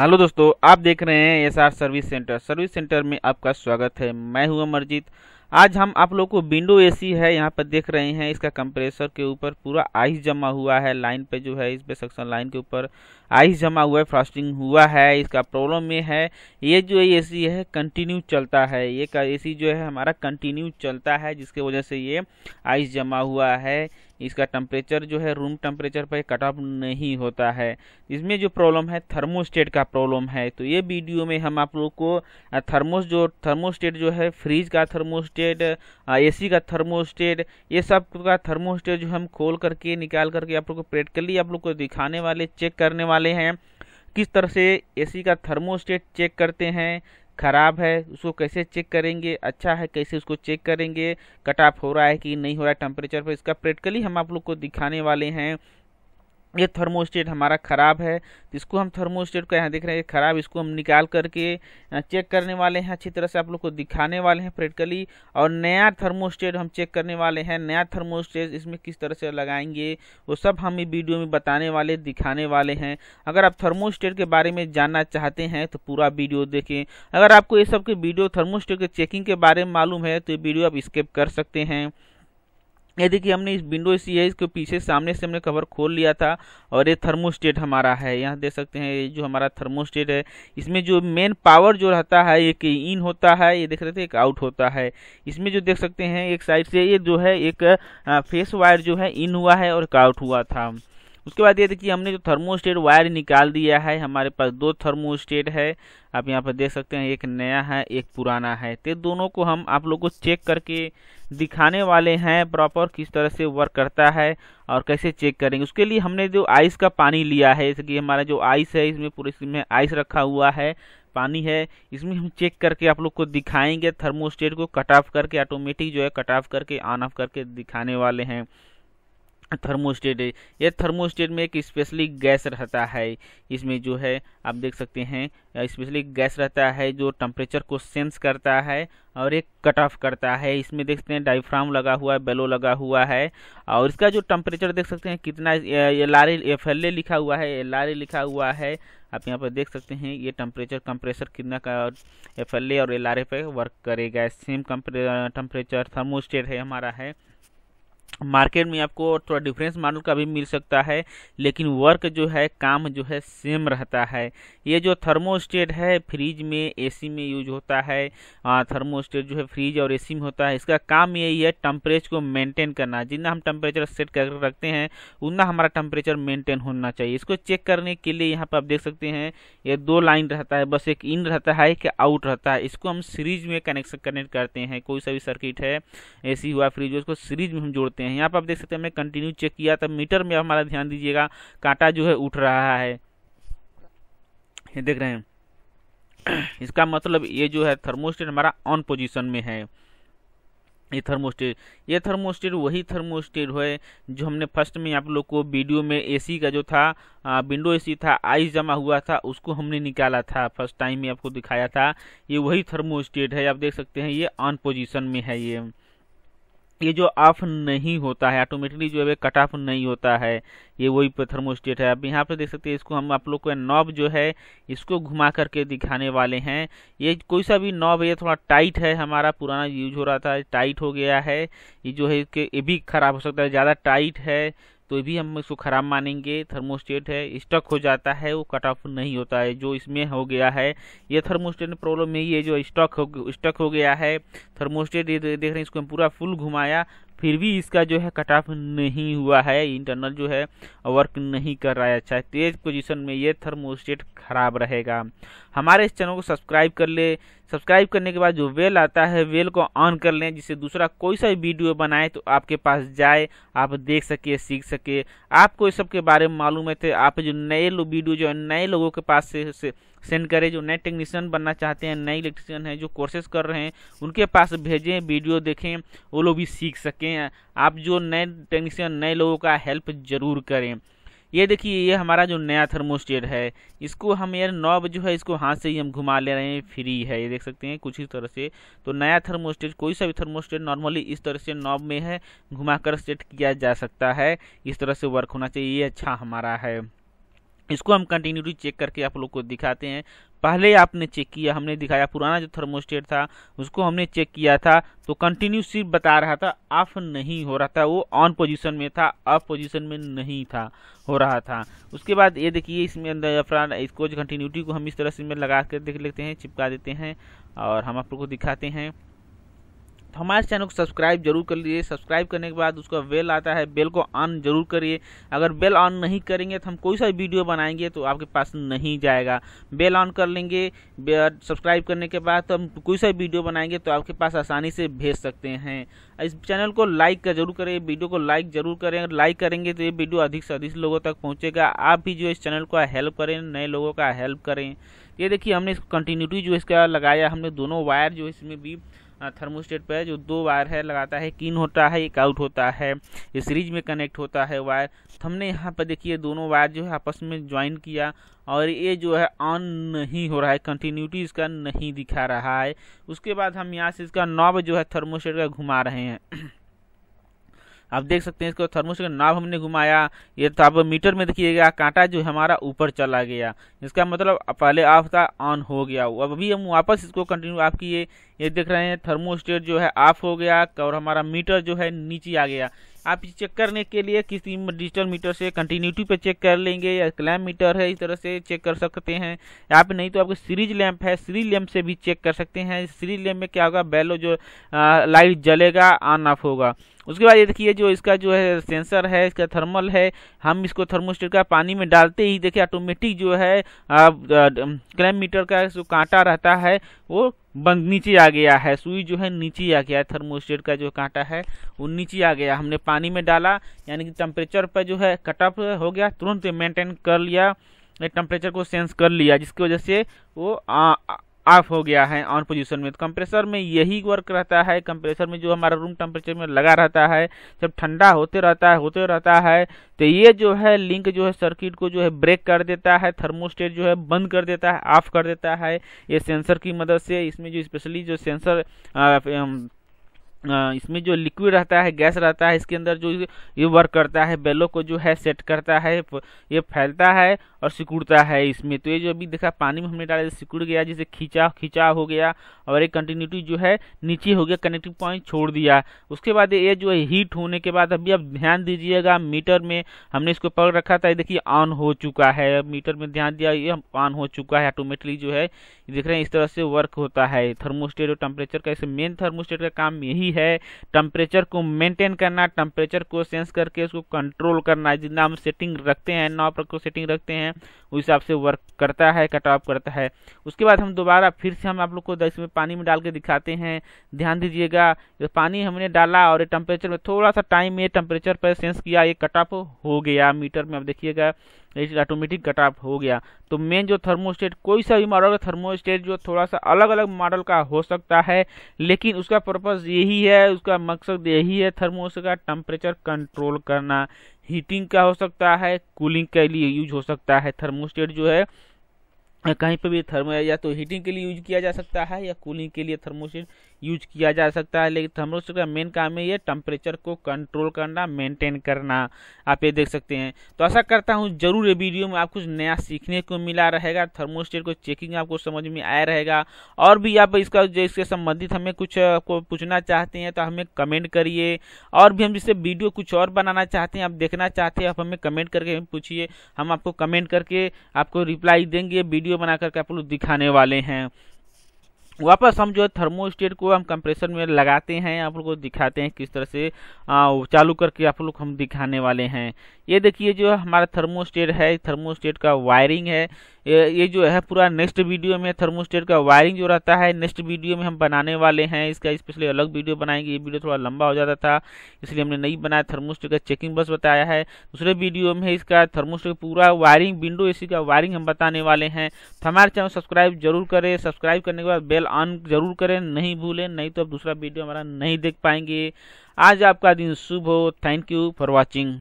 Hello दोस्तों, आप देख रहे हैं एसआर सर्विस सेंटर में आपका स्वागत है। मैं हूं अमरजीत। आज हम आप लोगों को विंडो एसी है, यहां पर देख रहे हैं इसका कंप्रेसर के ऊपर पूरा आइस जमा हुआ है। लाइन पे जो है इस पे सक्शन लाइन के ऊपर आइस जमा हुआ है, फ्रॉस्टिंग हुआ है। इसका प्रॉब्लम ये है, ये जो एसी है कंटिन्यू चलता है। ये एसी जो है हमारा कंटिन्यू चलता है, जिसके वजह से ये आइस जमा हुआ है। इसका टेम्परेचर जो है रूम टेम्परेचर पर कट ऑफ नहीं होता है। इसमें जो प्रॉब्लम है थर्मोस्टेट का प्रॉब्लम है। तो ये वीडियो में हम आप लोग को थर्मोस्टेट जो है, फ्रिज का थर्मोस्टेट, एसी का थर्मोस्टेट, ये सब का थर्मोस्टेट जो हम खोल करके निकाल करके आप लोग को प्रैक्टिकली आप लोग को दिखाने वाले, चेक करने वाले हैं किस तरह से एसी का थर्मोस्टेट चेक करते हैं। ख़राब है उसको कैसे चेक करेंगे, अच्छा है कैसे उसको चेक करेंगे, कट ऑफ हो रहा है कि नहीं हो रहा है टेम्परेचर पर, इसका प्रैक्टिकली हम आप लोग को दिखाने वाले हैं। ये थर्मोस्टेट हमारा ख़राब है, इसको हम थर्मोस्टेट का यहाँ देख रहे हैं ख़राब, इसको हम निकाल करके चेक करने वाले हैं। अच्छी तरह से आप लोग को दिखाने वाले हैं प्रैक्टिकली, और नया थर्मोस्टेट हम चेक करने वाले हैं। नया थर्मोस्टेट इसमें किस तरह से लगाएंगे वो सब हम इस वीडियो में बताने वाले, दिखाने वाले हैं। अगर आप थर्मोस्टेट के बारे में जानना चाहते हैं तो पूरा वीडियो देखें। अगर आपको ये सब के वीडियो थर्मोस्टेट के चेकिंग के बारे में मालूम है तो ये वीडियो आप स्किप कर सकते हैं। ये देखिए हमने इस विंडो एसी है, इसके पीछे सामने से हमने कवर खोल लिया था और ये थर्मोस्टेट हमारा है। यहाँ देख सकते हैं ये जो हमारा थर्मोस्टेट है, इसमें जो मेन पावर जो रहता है एक इन होता है, ये देख रहे थे एक आउट होता है। इसमें जो देख सकते हैं एक साइड से ये जो है एक फेस वायर जो है इन हुआ है और एक आउट हुआ था। उसके बाद ये देखिए हमने जो थर्मोस्टेट वायर निकाल दिया है। हमारे पास दो थर्मोस्टेट है, आप यहाँ पर देख सकते हैं एक नया है एक पुराना है। तो दोनों को हम आप लोगों को चेक करके दिखाने वाले हैं प्रॉपर किस तरह से वर्क करता है और कैसे चेक करेंगे। उसके लिए हमने जो आइस का पानी लिया है, जैसे कि हमारा जो आइस है इसमें पूरे इसमें आइस रखा हुआ है, पानी है, इसमें हम चेक करके आप लोग को दिखाएंगे। थर्मोस्टेट को कट ऑफ करके ऑटोमेटिक जो है कट ऑफ करके ऑन ऑफ करके दिखाने वाले हैं। थर्मोस्टेट है, यह थर्मोस्टेट में एक स्पेशली गैस रहता है, इसमें जो है आप देख सकते हैं स्पेशली गैस रहता है जो टेम्परेचर को सेंस करता है और एक कट ऑफ करता है। इसमें देख सकते हैं डायफ्राम लगा हुआ है, बेलो लगा हुआ है, और इसका जो टेम्परेचर देख सकते हैं कितना एलआरए लिखा हुआ है, एलआरए लिखा हुआ है। आप यहाँ पर देख सकते हैं ये टेम्परेचर कंप्रेसर कितना का एफएलए और एलआरए पे वर्क करेगा। सेम टेम्परेचर थर्मोस्टेट है हमारा है। मार्केट में आपको थोड़ा डिफरेंस मॉडल का भी मिल सकता है, लेकिन वर्क जो है काम जो है सेम रहता है। ये जो थर्मोस्टेट है फ्रिज में, एसी में यूज होता है। थर्मोस्टेट जो है फ्रिज और एसी में होता है। इसका काम यही है टेम्परेचर को मेंटेन करना। जितना हम टेम्परेचर सेट कर रखते हैं उतना हमारा टेम्परेचर मेंटेन होना चाहिए। इसको चेक करने के लिए यहाँ पर आप देख सकते हैं ये दो लाइन रहता है, बस एक इन रहता है एक आउट रहता है। इसको हम सीरीज में कनेक्ट करते हैं। कोई सा भी सर्किट है, एसी हुआ फ्रिज हुआ, इसको सीरीज में हम जोड़ते हैं। यहाँ पर आप देख सकते हैं हमने कंटिन्यू चेक किया, तब मीटर में हमारा ध्यान दीजिएगा कांटा जो है उठ रहा है, ये देख रहे हैं। इसका मतलब ये जो है थर्मोस्टेट हमारा ऑन पोजीशन में है। ये थर्मोस्टेट वही थर्मोस्टेट है जो हमने फर्स्ट में आप लोग को वीडियो में एसी का जो था, विंडो एसी था, आइस जमा हुआ था, उसको हमने निकाला था फर्स्ट टाइम में आपको दिखाया था। ये वही थर्मोस्टेट है, आप देख सकते हैं ये ऑन पोजीशन में है। ये जो ऑफ नहीं होता है, ऑटोमेटिकली जो है कट ऑफ नहीं होता है, ये वही थर्मोस्टेट है। अब यहाँ पर देख सकते हैं इसको हम आप लोग को नॉब जो है इसको घुमा करके दिखाने वाले हैं। ये कोई सा भी नॉब, ये थोड़ा टाइट है, हमारा पुराना यूज हो रहा था, टाइट हो गया है। ये जो है कि ये भी खराब हो सकता है, ज़्यादा टाइट है तो भी हम इसको ख़राब मानेंगे। थर्मोस्टेट है स्टक हो जाता है, वो कट ऑफ नहीं होता है, जो इसमें हो गया है। ये थर्मोस्टेट में प्रॉब्लम है, ये जो स्टक हो गया है थर्मोस्टेट। ये देख रहे हैं इसको हम पूरा फुल घुमाया फिर भी इसका जो है कट ऑफ नहीं हुआ है, इंटरनल जो है वर्क नहीं कर रहा है अच्छा। तेज पोजीशन में ये थर्मोस्टेट खराब रहेगा। हमारे इस चैनल को सब्सक्राइब कर ले, सब्सक्राइब करने के बाद जो बेल आता है बेल को ऑन कर लें, जिससे दूसरा कोई सा वीडियो बनाए तो आपके पास जाए, आप देख सके सीख सके। आपको इस सब के बारे में मालूम है तो आप जो नए वीडियो जो है नए लोगों के पास से सेंड करें। जो नए टेक्नीशियन बनना चाहते हैं, नए इलेक्ट्रीशियन हैं, जो कोर्सेज कर रहे हैं, उनके पास भेजें, वीडियो देखें, वो लोग भी सीख सकें। आप जो नए टेक्नीशियन नए लोगों का हेल्प जरूर करें। ये देखिए ये हमारा जो नया थर्मोस्टेट है, इसको हम यार नॉब जो है इसको हाथ से ही हम घुमा ले रहे हैं, फ्री है, ये देख सकते हैं कुछ इस तरह से। तो नया थर्मोस्टेट, कोई सा भी थर्मोस्टेट नॉर्मली इस तरह से नॉब में है, घुमा कर सेट किया जा सकता है, इस तरह से वर्क होना चाहिए। ये अच्छा हमारा है। इसको हम कंटिन्यूली चेक करके आप लोग को दिखाते हैं। पहले आपने चेक किया, हमने दिखाया पुराना जो थर्मोस्टेट था उसको हमने चेक किया था तो कंटिन्यू सिर्फ बता रहा था, ऑफ नहीं हो रहा था, वो ऑन पोजीशन में था, ऑफ पोजीशन में नहीं था, हो रहा था। उसके बाद ये देखिए इसमें अंदर अफरान इसको जो कंटिन्यूटी को हम इस तरह से में लगा कर देख लेते हैं, चिपका देते हैं और हम आप लोग को दिखाते हैं। हमारे चैनल को सब्सक्राइब जरूर कर लीजिए, सब्सक्राइब करने के बाद उसका बेल आता है, बेल को ऑन जरूर करिए। अगर बेल ऑन नहीं करेंगे तो हम कोई सा वीडियो बनाएंगे तो आपके पास नहीं जाएगा। बेल ऑन कर लेंगे सब्सक्राइब करने के बाद तो हम कोई सा वीडियो बनाएंगे तो आपके पास आसानी से भेज सकते हैं। इस चैनल को लाइक जरूर करें, वीडियो को लाइक जरूर करें, अगर लाइक करेंगे तो ये वीडियो अधिक से अधिक लोगों तक पहुँचेगा। आप भी जो इस चैनल को हेल्प करें, नए लोगों का हेल्प करें। ये देखिए हमने इसको कंटिन्यूटी जो इसका लगाया, हमने दोनों वायर जो इसमें भी थर्मोस्टेट पर जो दो वायर है लगाता है, एक इन होता है एक आउट होता है, ये सीरीज में कनेक्ट होता है वायर। हमने यहाँ पर देखिए दोनों वायर जो है आपस में ज्वाइन किया और ये जो है ऑन नहीं हो रहा है, कंटिन्यूटी इसका नहीं दिखा रहा है। उसके बाद हम यहाँ से इसका नॉब जो है थर्मोस्टेट का घुमा रहे हैं, आप देख सकते हैं इसको थर्मोस्टेट का नॉब हमने घुमाया। ये तो आप मीटर में देखिएगा कांटा जो हमारा ऊपर चला गया, इसका मतलब पहले ऑफ था ऑन हो गया। अब अभी हम वापस इसको कंटिन्यू आपकी ये देख रहे हैं थर्मोस्टेट जो है ऑफ हो गया और हमारा मीटर जो है नीचे आ गया। आप इसे चेक करने के लिए किसी डिजिटल मीटर से कंटिन्यूटी पे चेक कर लेंगे या क्लैम्प मीटर है इस तरह से चेक कर सकते हैं। यहाँ पे नहीं तो आपको सीरीज लैम्प है, सीरीज लैम्प से भी चेक कर सकते हैं। सीरीज लैम्प में क्या होगा, बेलो जो लाइट जलेगा ऑन ऑफ होगा। उसके बाद ये देखिए जो इसका जो है सेंसर है, इसका थर्मल है, हम इसको थर्मोस्टेट का पानी में डालते ही देखिए ऑटोमेटिक जो है क्लैम्प मीटर का जो कांटा रहता है वो बंद नीचे आ गया है, सुई जो है नीचे आ गया है, थर्मोस्टेट का जो कांटा है वो नीचे आ गया। हमने पानी में डाला यानी कि टेम्परेचर पर जो है कट ऑफ हो गया, तुरंत मेंटेन कर लिया, टेम्परेचर को सेंस कर लिया, जिसकी वजह से वो ऑफ हो गया है ऑन पोजीशन में। तो कंप्रेसर में यही वर्क रहता है, कंप्रेसर में जो हमारा रूम टेम्परेचर में लगा रहता है, जब ठंडा होते रहता है तो ये जो है लिंक जो है सर्किट को जो है ब्रेक कर देता है, थर्मोस्टेट जो है बंद कर देता है, ऑफ कर देता है। ये सेंसर की मदद से इसमें जो स्पेशली जो सेंसर इसमें जो लिक्विड रहता है, गैस रहता है, इसके अंदर जो ये वर्क करता है, बेलो को जो है सेट करता है, ये फैलता है और सिकुड़ता है इसमें। तो ये जो अभी देखा पानी में हमने डाला सिकुड़ गया, जिसे खींचा हो गया और एक कंटिन्यूटी जो है नीचे हो गया, कनेक्टिंग पॉइंट छोड़ दिया। उसके बाद ये जो है हीट होने के बाद अभी आप ध्यान दीजिएगा, मीटर में हमने इसको पकड़ रखा था, ये देखिए ऑन हो चुका है। मीटर में ध्यान दिया, ये ऑन हो चुका है ऑटोमेटिकली जो है, देख रहे हैं इस तरह से वर्क होता है थर्मोस्टेट और टेम्परेचर का। इसमें मेन थर्मोस्टेट का काम यही है, टेम्परेचर को मेंटेन करना, टेम्परेचर को सेंस करके उसको कंट्रोल करना। जितना हम सेटिंग रखते हैं, नॉब को सेटिंग रखते हैं, उस हिसाब से वर्क करता है, कट ऑफ करता है। उसके बाद हम दोबारा फिर से हम आप लोग को इसमें पानी में डाल के दिखाते हैं, ध्यान दीजिएगा। पानी हमने डाला और टेम्परेचर में थोड़ा सा टाइम ये टेम्परेचर पर सेंस किया, ये कट ऑफ हो गया मीटर में। आप देखिएगा ऑटोमेटिक कट ऑफ हो गया। तो मेन जो थर्मोस्टेट, कोई सा भी मॉडल का थर्मोस्टेट जो थोड़ा सा अलग अलग मॉडल का हो सकता है, लेकिन उसका पर्पस यही है, उसका मकसद यही है थर्मोस्टेट का टेम्परेचर कंट्रोल करना। हीटिंग का हो सकता है, कूलिंग के लिए यूज हो सकता है थर्मोस्टेट जो है, कहीं पर भी थर्मो या तो हीटिंग के लिए यूज किया जा सकता है या कूलिंग के लिए थर्मोस्टेट यूज किया जा सकता है। लेकिन थर्मोस्टेट का मेन काम है ये टेम्परेचर को कंट्रोल करना, मेंटेन करना। आप ये देख सकते हैं। तो आशा करता हूँ जरूर ये वीडियो में आपको कुछ नया सीखने को मिला रहेगा, थर्मोस्टेट को चेकिंग आपको समझ में आया रहेगा। और भी आप इसका जो इसके संबंधित हमें कुछ आपको पूछना चाहते हैं तो हमें कमेंट करिए, और भी हम जिससे वीडियो कुछ और बनाना चाहते हैं, आप देखना चाहते हैं, आप हमें कमेंट करके हमें पूछिए, हम आपको कमेंट करके आपको रिप्लाई देंगे, वीडियो बना करके आप लोग दिखाने वाले हैं। वापस हम जो है थर्मोस्टेट को हम कंप्रेसर में लगाते हैं, आप लोग को दिखाते हैं किस तरह से चालू करके आप लोग हम दिखाने वाले हैं। ये देखिए जो हमारा थर्मोस्टेट है, थर्मोस्टेट का वायरिंग है, ये जो है पूरा नेक्स्ट वीडियो में थर्मोस्टेट का वायरिंग जो रहता है नेक्स्ट वीडियो में हम बनाने वाले हैं। इसका स्पेशली अलग वीडियो बनाएंगे, ये वीडियो थोड़ा लंबा हो जाता था इसलिए हमने नहीं बनाया। थर्मोस्टेट का चेकिंग बस बताया है, दूसरे वीडियो में इसका थर्मोस्टेट पूरा वायरिंग, विंडो एसी का वायरिंग हम बताने वाले हैं। तो हमारे चैनल सब्सक्राइब जरूर करें, सब्सक्राइब करने के बाद बेल ऑन जरूर करें, नहीं भूलें, नहीं तो आप दूसरा वीडियो हमारा नहीं देख पाएंगे। आज आपका दिन शुभ हो, थैंक यू फॉर वॉचिंग।